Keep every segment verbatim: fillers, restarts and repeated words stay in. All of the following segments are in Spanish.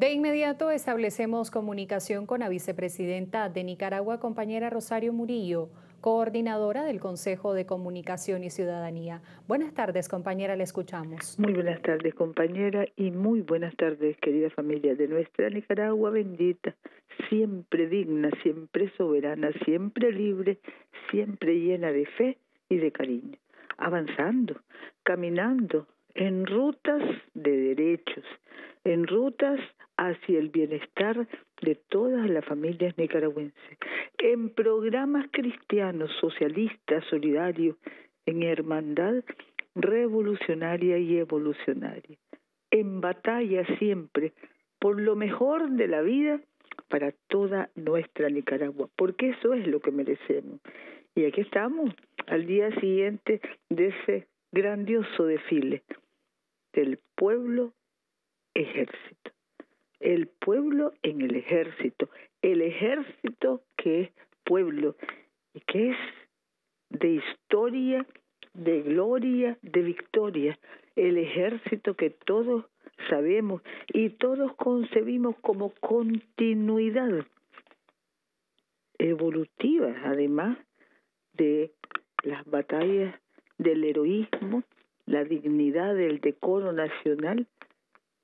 De inmediato establecemos comunicación con la vicepresidenta de Nicaragua, compañera Rosario Murillo, coordinadora del Consejo de Comunicación y Ciudadanía. Buenas tardes, compañera, le escuchamos. Muy buenas tardes, compañera, y muy buenas tardes, querida familia de nuestra Nicaragua bendita, siempre digna, siempre soberana, siempre libre, siempre llena de fe y de cariño, avanzando, caminando en rutas de derechos, en rutas hacia el bienestar de todas las familias nicaragüenses, en programas cristianos, socialistas, solidarios, en hermandad revolucionaria y evolucionaria, en batalla siempre por lo mejor de la vida para toda nuestra Nicaragua, porque eso es lo que merecemos. Y aquí estamos, al día siguiente de ese grandioso desfile del pueblo ejército, el pueblo en el ejército, el ejército que es pueblo y que es de historia, de gloria, de victoria, el ejército que todos sabemos y todos concebimos como continuidad evolutiva, además de las batallas del heroísmo, la dignidad del decoro nacional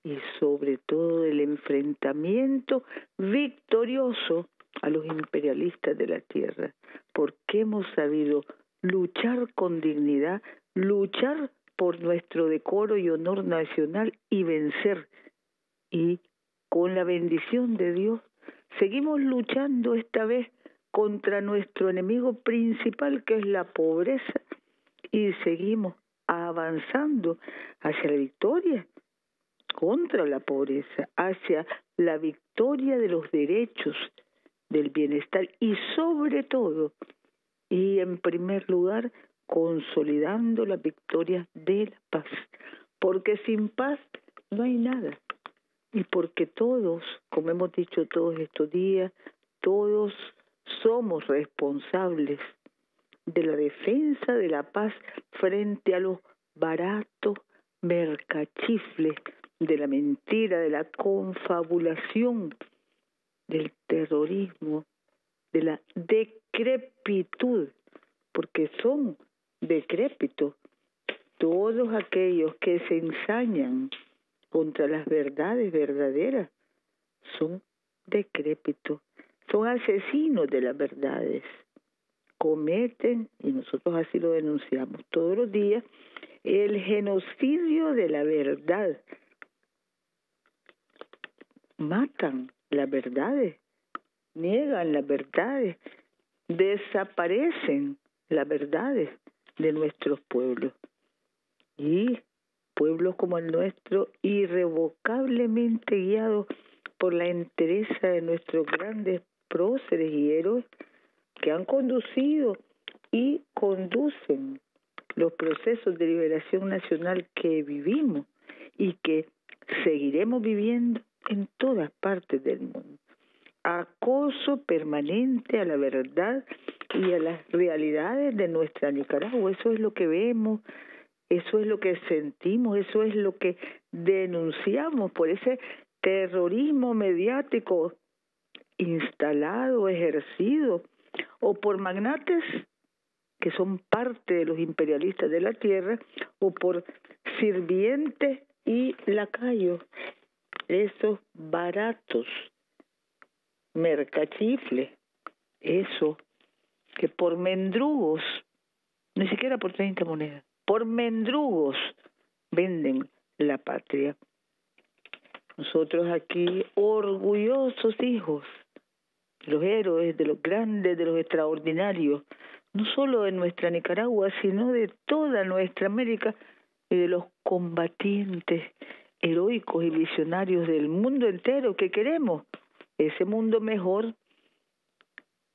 y sobre todo el enfrentamiento victorioso a los imperialistas de la tierra, porque hemos sabido luchar con dignidad, luchar por nuestro decoro y honor nacional y vencer. Y con la bendición de Dios seguimos luchando esta vez contra nuestro enemigo principal, que es la pobreza, y seguimos avanzando hacia la victoria contra la pobreza, hacia la victoria de los derechos, del bienestar y sobre todo, y en primer lugar, consolidando la victoria de la paz, porque sin paz no hay nada y porque todos, como hemos dicho todos estos días, todos somos responsables de la defensa de la paz frente a los baratos mercachifles de la mentira, de la confabulación, del terrorismo, de la decrepitud, porque son decrépitos todos aquellos que se ensañan contra las verdades verdaderas, son decrépitos, son asesinos de las verdades, cometen, y nosotros así lo denunciamos todos los días, el genocidio de la verdad. Matan las verdades, niegan las verdades, desaparecen las verdades de nuestros pueblos. Y pueblos como el nuestro, irrevocablemente guiados por la entereza de nuestros grandes próceres y héroes, que han conducido y conducen los procesos de liberación nacional que vivimos y que seguiremos viviendo en todas partes del mundo. Acoso permanente a la verdad y a las realidades de nuestra Nicaragua. Eso es lo que vemos, eso es lo que sentimos, eso es lo que denunciamos por ese terrorismo mediático instalado, ejercido, o por magnates que son parte de los imperialistas de la tierra, o por sirvientes y lacayos, esos baratos mercachifles, eso que por mendrugos, ni siquiera por treinta monedas, por mendrugos venden la patria. Nosotros aquí, orgullosos hijos, los héroes, de los grandes, de los extraordinarios, no solo de nuestra Nicaragua, sino de toda nuestra América y de los combatientes heroicos y visionarios del mundo entero que queremos, ese mundo mejor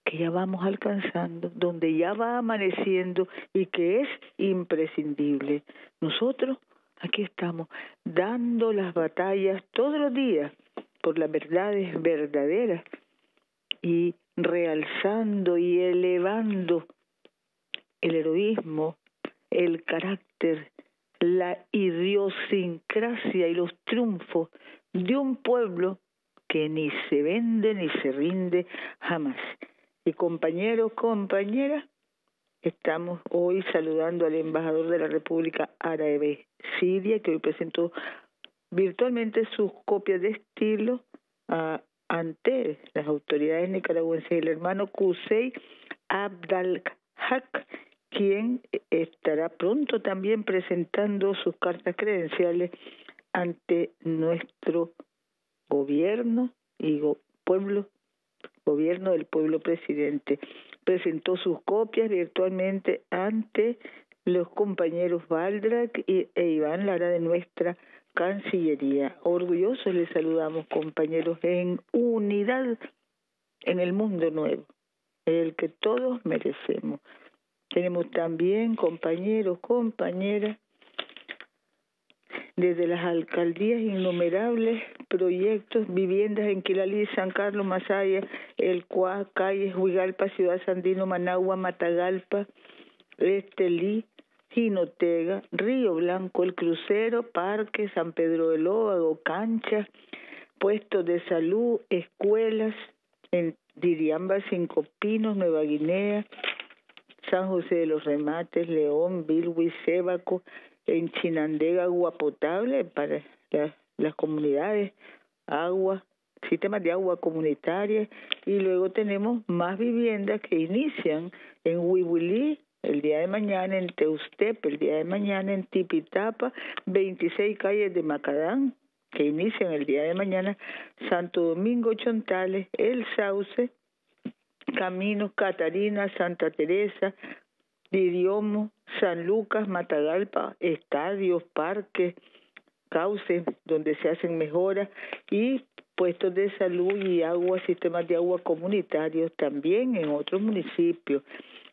que ya vamos alcanzando, donde ya va amaneciendo y que es imprescindible. Nosotros aquí estamos dando las batallas todos los días por las verdades verdaderas, y realzando y elevando el heroísmo, el carácter, la idiosincrasia y los triunfos de un pueblo que ni se vende ni se rinde jamás. Y compañeros, compañeras, estamos hoy saludando al embajador de la República Árabe Siria, que hoy presentó virtualmente sus copias de estilo a, ante las autoridades nicaragüenses, el hermano Qusey Abdal Hak, quien estará pronto también presentando sus cartas credenciales ante nuestro gobierno y go- pueblo, gobierno del pueblo presidente. Presentó sus copias virtualmente ante los compañeros Baldrak y, e Iván Lara de nuestra Cancillería. Orgullosos les saludamos, compañeros, en unidad en el mundo nuevo, el que todos merecemos. Tenemos también, compañeros, compañeras, desde las alcaldías innumerables proyectos, viviendas en Quilalí, San Carlos, Masaya, El Cuá, Calles, Huigalpa, Ciudad Sandino, Managua, Matagalpa, Estelí, Jinotega, Río Blanco, El Crucero, Parque, San Pedro del Óvago, canchas, puestos de salud, escuelas, en Diriamba, Cinco Pinos, Nueva Guinea, San José de los Remates, León, Bilwi, Cébaco, en Chinandega, agua potable para las, las comunidades, agua, sistemas de agua comunitaria, y luego tenemos más viviendas que inician en Huihuilí el día de mañana, en Teustep el día de mañana, en Tipitapa, veintiséis calles de Macadán que inician el día de mañana, Santo Domingo, Chontales, El Sauce, Caminos, Catarina, Santa Teresa, Didiomo, San Lucas, Matagalpa, estadios, parques, cauces donde se hacen mejoras y puestos de salud y agua, sistemas de agua comunitarios también en otros municipios.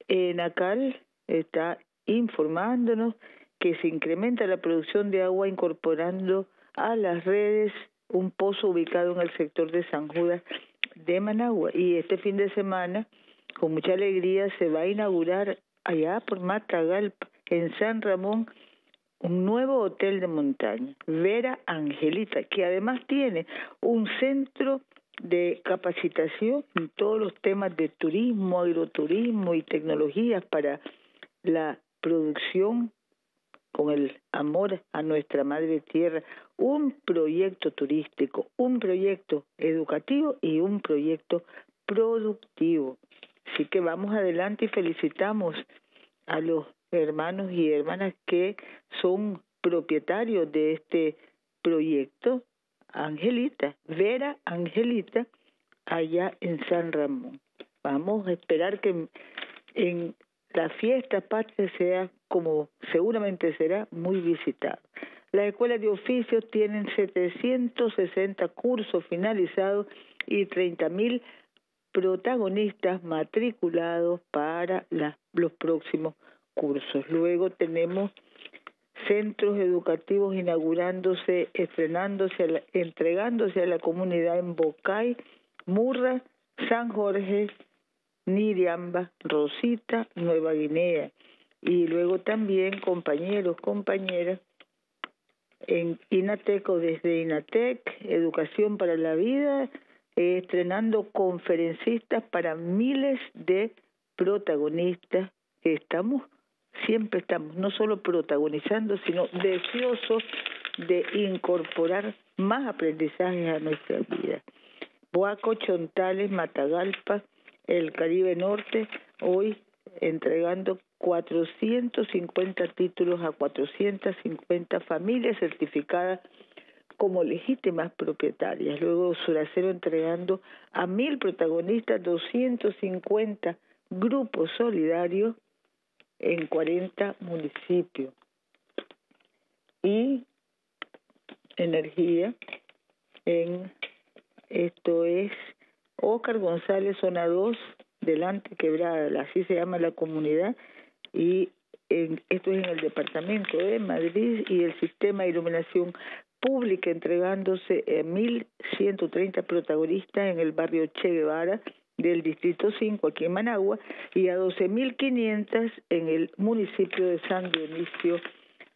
Enacal está informándonos que se incrementa la producción de agua incorporando a las redes un pozo ubicado en el sector de San Judas de Managua, y este fin de semana con mucha alegría se va a inaugurar allá por Matagalpa, en San Ramón, un nuevo hotel de montaña, Vera Angelita, que además tiene un centro de capacitación en todos los temas de turismo, agroturismo y tecnologías para la producción con el amor a nuestra madre tierra. Un proyecto turístico, un proyecto educativo y un proyecto productivo. Así que vamos adelante y felicitamos a los hermanos y hermanas que son propietarios de este proyecto Angelita, Vera Angelita, allá en San Ramón. Vamos a esperar que en, en la fiesta patria sea, como seguramente será, muy visitada. Las escuelas de oficios tienen setecientos sesenta cursos finalizados y treinta mil protagonistas matriculados para la, los próximos cursos. Luego tenemos centros educativos inaugurándose, estrenándose, a la, entregándose a la comunidad en Bocay, Murra, San Jorge, Niriamba, Rosita, Nueva Guinea. Y luego también, compañeros, compañeras, en Inatec o desde Inatec, Educación para la Vida, estrenando conferencistas para miles de protagonistas que estamos, siempre estamos, no solo protagonizando, sino deseosos de incorporar más aprendizajes a nuestra vida. Boaco, Chontales, Matagalpa, el Caribe Norte, hoy entregando cuatrocientos cincuenta títulos a cuatrocientas cincuenta familias certificadas como legítimas propietarias. Luego Suracero entregando a mil protagonistas doscientos cincuenta grupos solidarios en cuarenta municipios. Y energía, en esto es Óscar González, zona dos, delante Quebradal, así se llama la comunidad, y en, esto es en el departamento de Madrid, y el sistema de iluminación pública entregándose a mil ciento treinta protagonistas en el barrio Che Guevara del Distrito cinco, aquí en Managua, y a doce mil quinientas en el municipio de San Dionisio,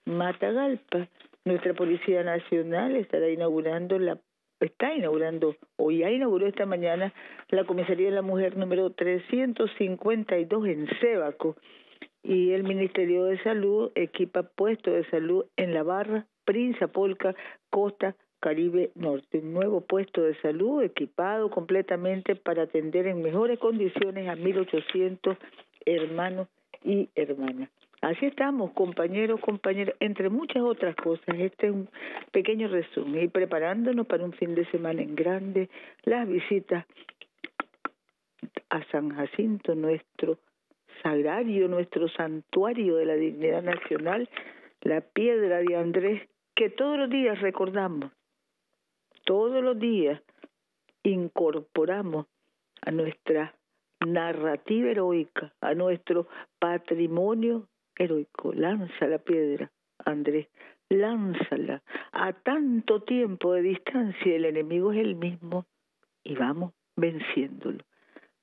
Matagalpa. Nuestra Policía Nacional estará inaugurando la está inaugurando, o ya inauguró esta mañana, la Comisaría de la Mujer número trescientos cincuenta y dos en Cébaco, y el Ministerio de Salud equipa puestos de salud en la barra Prinzapolca, Costa Caribe Norte. Un nuevo puesto de salud equipado completamente para atender en mejores condiciones a mil ochocientos hermanos y hermanas. Así estamos, compañeros, compañeras, entre muchas otras cosas. Este es un pequeño resumen. Y preparándonos para un fin de semana en grande, las visitas a San Jacinto, nuestro Sagrario, nuestro santuario de la dignidad nacional, la piedra de Andrés, que todos los días recordamos, todos los días incorporamos a nuestra narrativa heroica, a nuestro patrimonio heroico. Lanza la piedra, Andrés, lánzala. A tanto tiempo de distancia el enemigo es el mismo y vamos venciéndolo.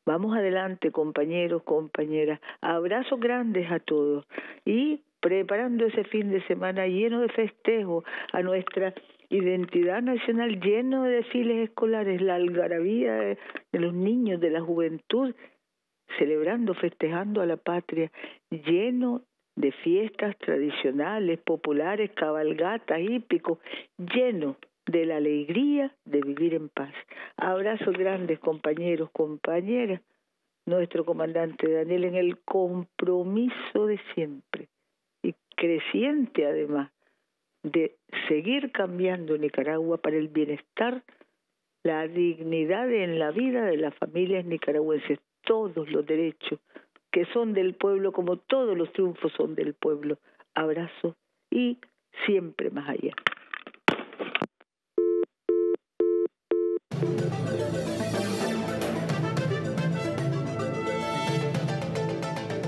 Vamos adelante, compañeros, compañeras. Abrazos grandes a todos y preparando ese fin de semana lleno de festejos a nuestra identidad nacional, lleno de desfiles escolares, la algarabía de, de los niños, de la juventud, celebrando, festejando a la patria, lleno de fiestas tradicionales, populares, cabalgatas, hípicos, lleno de la alegría de vivir en paz. Abrazos grandes, compañeros, compañeras. Nuestro comandante Daniel en el compromiso de siempre, y creciente además, de seguir cambiando Nicaragua para el bienestar, la dignidad en la vida de las familias nicaragüenses, todos los derechos que son del pueblo, como todos los triunfos son del pueblo. Abrazo y siempre más allá.